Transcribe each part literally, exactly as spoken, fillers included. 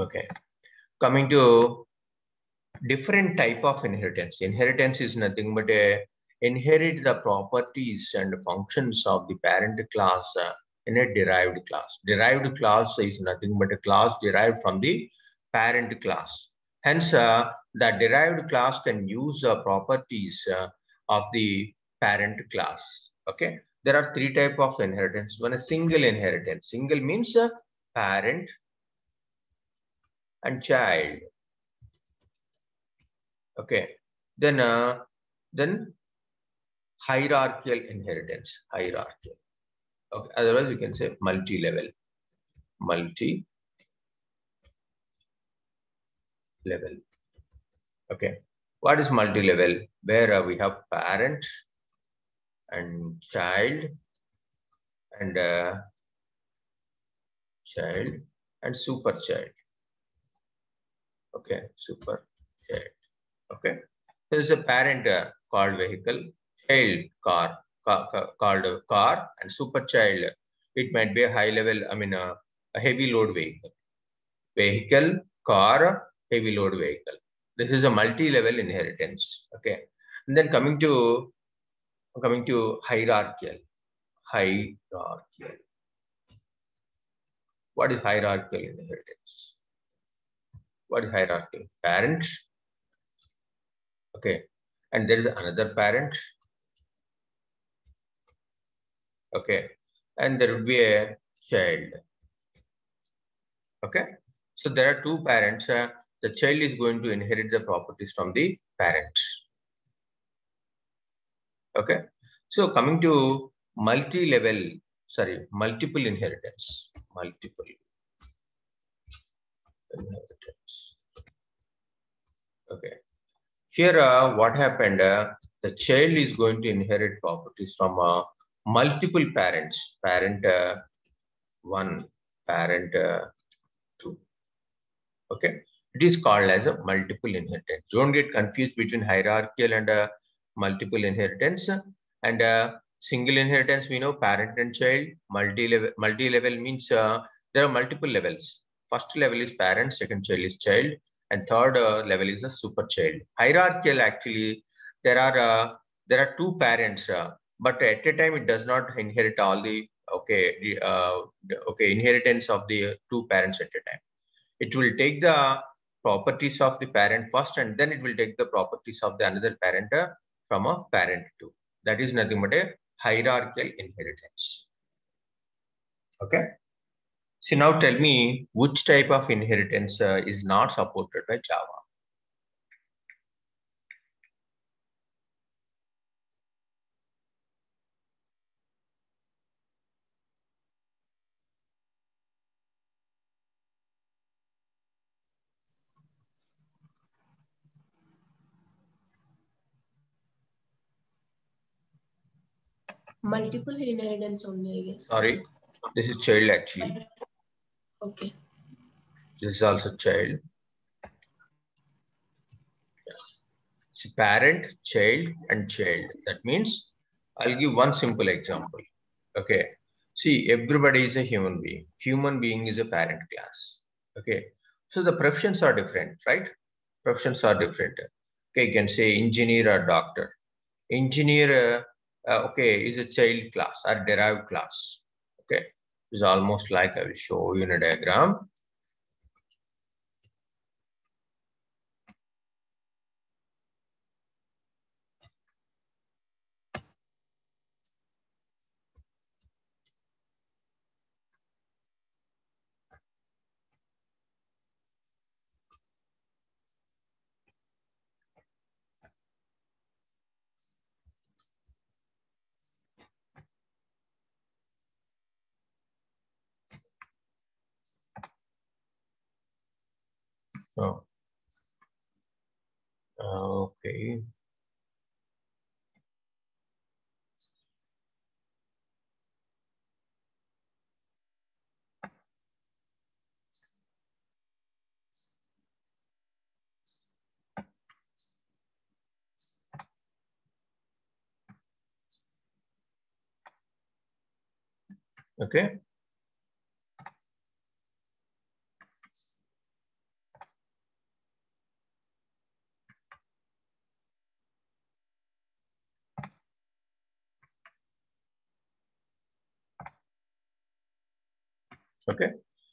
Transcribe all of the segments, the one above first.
Okay, coming to different type of inheritance. Inheritance is nothing but a inherit the properties and functions of the parent class in a derived class. Derived class is nothing but a class derived from the parent class. Hence, uh, the derived class can use the uh, properties uh, of the parent class. Okay, there are three type of inheritance. One is single inheritance. Single means uh, parent and child. Okay, then uh, then hierarchical inheritance. Hierarchical. Okay, otherwise you can say multi-level. Multi. Level. Okay, what is multi-level? Where uh, we have parent and child and uh, child and super child. Okay, super child. Okay, there is a parent uh, called vehicle, child car, car, car called car, and super child. It might be a high level. I mean, uh, a heavy load vehicle, vehicle car. Heavy load vehicle. This is a multi-level inheritance. Okay, and then coming to coming to hierarchical. Hierarchical. What is hierarchical inheritance? What is hierarchical? Parent. Okay, and there is another parent. Okay, and there would be a child. Okay, so there are two parents. Uh, The child is going to inherit the properties from the parent. Okay. So coming to multi-level, sorry, multiple inheritance. Multiple inheritance. Okay. Here, uh, what happened? Uh, the child is going to inherit properties from uh, multiple parents. Parent uh, one, parent uh, two. Okay. It is called as a multiple inheritance. Don't get confused between hierarchical and uh, multiple inheritance. And uh, single inheritance, we know parent and child. Multi-level, multi-level means uh, there are multiple levels. First level is parent, second child is child, and third uh, level is a super child. Hierarchical, actually, there are uh, there are two parents, uh, but at a time it does not inherit all the okay the, uh, okay inheritance of the two parents at a time. It will take the properties of the parent first, and then it will take the properties of the another parent uh, from a parent too. That is nothing but a hierarchical inheritance. Okay. So now tell me which type of inheritance uh, is not supported by Java. Multiple inheritance only, I guess. Sorry, this is child actually. Okay. This is also child. So parent, child, and child. That means I'll give one simple example. Okay. See, everybody is a human being. Human being is a parent class. Okay. So the professions are different, right? Professions are different. Okay, you can say engineer or doctor. Engineer. Uh, Uh, okay, is a child class or derived class. Okay, it's almost like I will show you in a diagram. So, okay. Okay. Okay,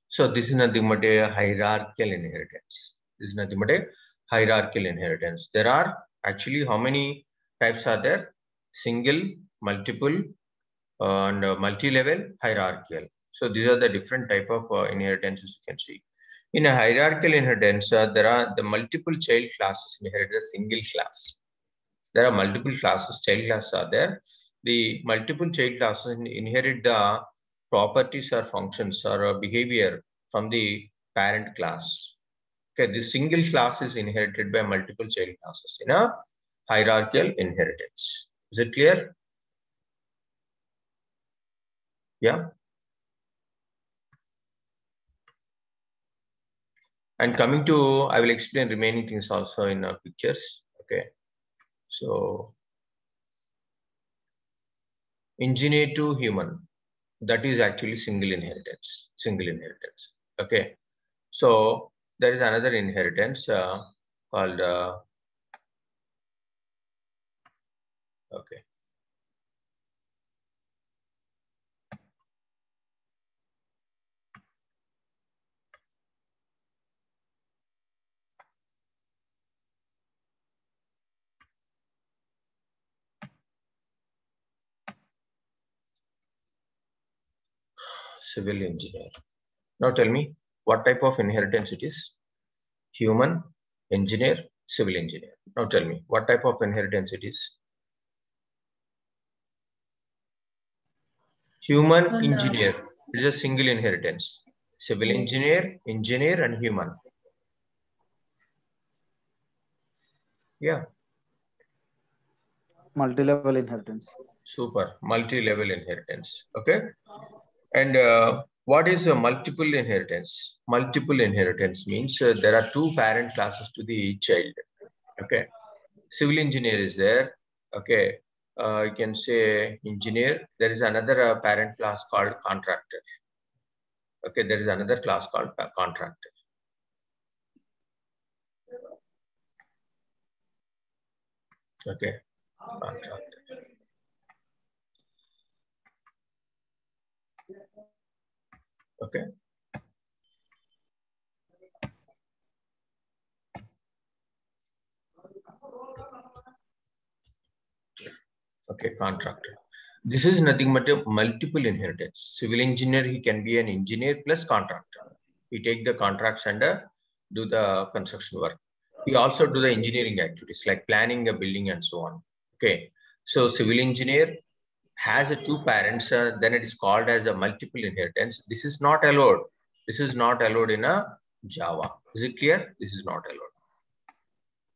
so this is nothing but a hierarchical inheritance. This is nothing but a hierarchical inheritance. There are actually how many types are there? Single, multiple, uh, and uh, multi-level, hierarchical. So these are the different type of uh, inheritances you can see. In a hierarchical inheritance, uh, there are the multiple child classes inherit a single class. There are multiple classes, child classes are there. The multiple child classes inherit the properties or functions or behavior from the parent class. Okay, the single class is inherited by multiple child classes in a hierarchical inheritance. Is it clear? Yeah. And coming to, I will explain remaining things also in uh, pictures. Okay. So, engineer to human, that is actually single inheritance, single inheritance. Okay. So, there is another inheritance uh, called, uh, okay. Civil engineer. Now tell me what type of inheritance it is. Human, engineer, civil engineer. Now tell me what type of inheritance it is. Human engineer is a single inheritance. Civil engineer, engineer, and human. Yeah. Multi-level inheritance. Super. Multi-level inheritance. Okay. And uh, what is a multiple inheritance? Multiple inheritance means uh, there are two parent classes to the child. Okay, civil engineer is there. Okay, uh, you can say engineer. There is another uh, parent class called contractor. Okay, there is another class called contractor. Okay, contractor. Okay. Okay, contractor. This is nothing but a multiple inheritance. Civil engineer, he can be an engineer plus contractor. He take the contracts and uh, do the construction work. He also do the engineering activities like planning a building and so on. Okay. So civil engineer has a two parents, uh, then it is called as a multiple inheritance. This is not allowed. This is not allowed in a Java. Is it clear? This is not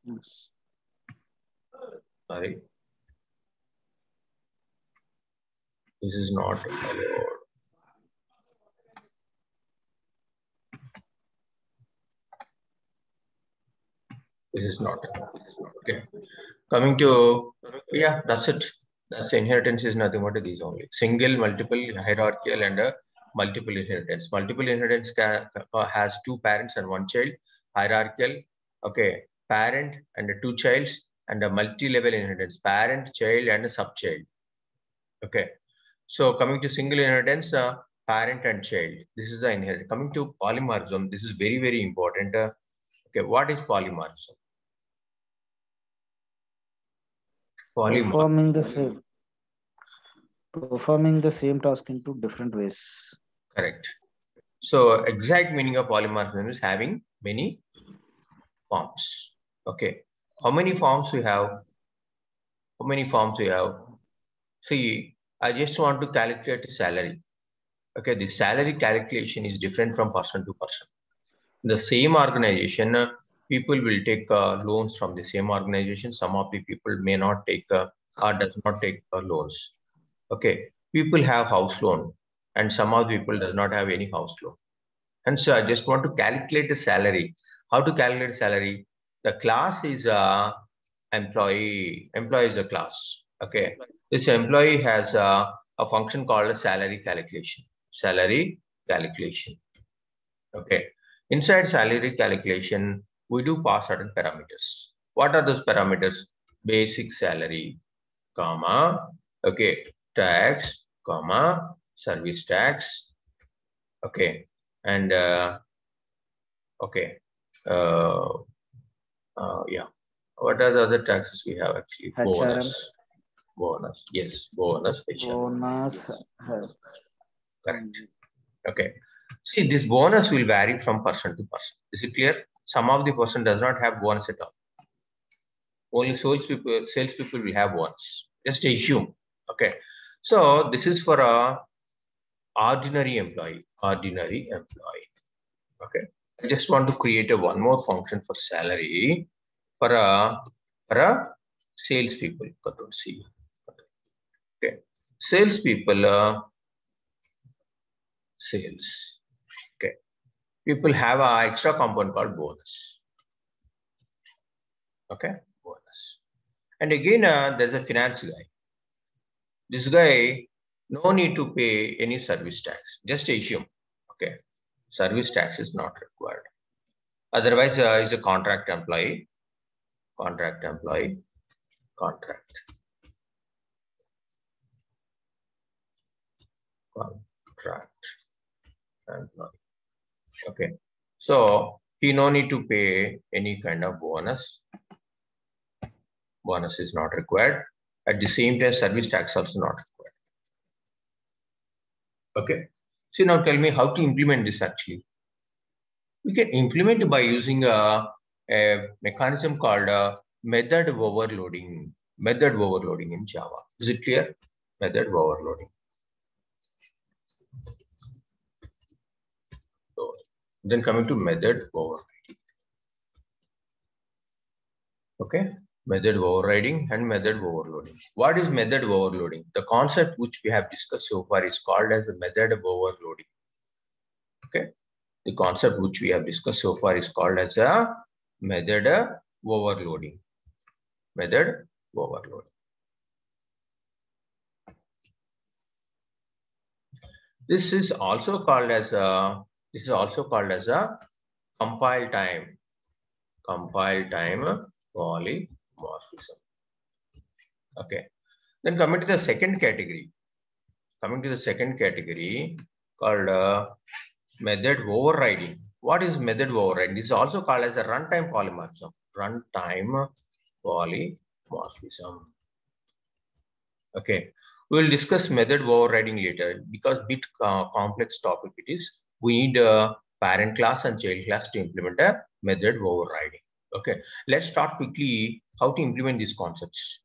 allowed. Yes. Sorry. This is not allowed. This is not allowed. This is not. Okay. Coming to, yeah, that's it. So inheritance is nothing but these only. Single, multiple, hierarchical, and a multiple inheritance. Multiple inheritance can, uh, has two parents and one child. Hierarchical, okay, parent and two childs, and a multi-level inheritance. Parent, child, and a sub-child. Okay. So coming to single inheritance, uh, parent and child. This is the inheritance. Coming to polymorphism, this is very, very important. Uh, okay, what is polymorphism? Polymorph. Performing the same, performing the same task in two different ways. Correct. So exact meaning of polymorphism is having many forms. Okay. How many forms we have? How many forms we have? See, I just want to calculate the salary. Okay. The salary calculation is different from person to person. The same organization, uh, people will take uh, loans from the same organization. Some of the people may not take uh, or does not take uh, loans. Okay. People have house loan and some of the people does not have any house loan. And so I just want to calculate the salary. How to calculate salary? The class is uh, employee. Employee is a class. Okay. This employee has uh, a function called a salary calculation. Salary calculation. Okay. Inside salary calculation, we do pass certain parameters. What are those parameters? Basic salary, comma, okay, tax, comma, service tax, Okay, and uh, okay, uh, uh, yeah. What are the other taxes we have actually? H R M. Bonus, bonus, yes, bonus. H R M. Bonus. Correct. Okay. See, this bonus will vary from person to person. Is it clear? Some of the person does not have bonus at all. Only sales people, sales people will have bonus. Just assume. Okay. So this is for a ordinary employee. Ordinary employee. Okay. I just want to create a one more function for salary for a for a sales people. Control C. Okay. Sales people. Uh, sales. Okay. People have an extra component called bonus. Okay, bonus. And again, uh, there's a finance guy. This guy, no need to pay any service tax. Just assume, okay, service tax is not required. Otherwise, uh, he's a contract employee. Contract employee. Contract. Contract employee. Okay, so he no need to pay any kind of bonus. Bonus is not required. At the same time, service tax also not required. Okay. So now tell me how to implement this actually. We can implement by using a, a mechanism called a method overloading. Method overloading in Java. Is it clear? Method overloading. So, then coming to method overriding. Okay. Method overriding and method overloading. What is method overloading? The concept which we have discussed so far is called as the method overloading. Okay. The concept which we have discussed so far is called as a method overloading. Method overloading. This is also called as a. This is also called as a compile time. Compile time poly. Morphism. Okay, then coming to the second category, coming to the second category called uh, method overriding. What is method overriding? It's also called as a runtime polymorphism. Runtime polymorphism. Okay, we will discuss method overriding later because bit uh, complex topic it is. We need a parent class and child class to implement a method overriding. Okay, let's start quickly how to implement these concepts.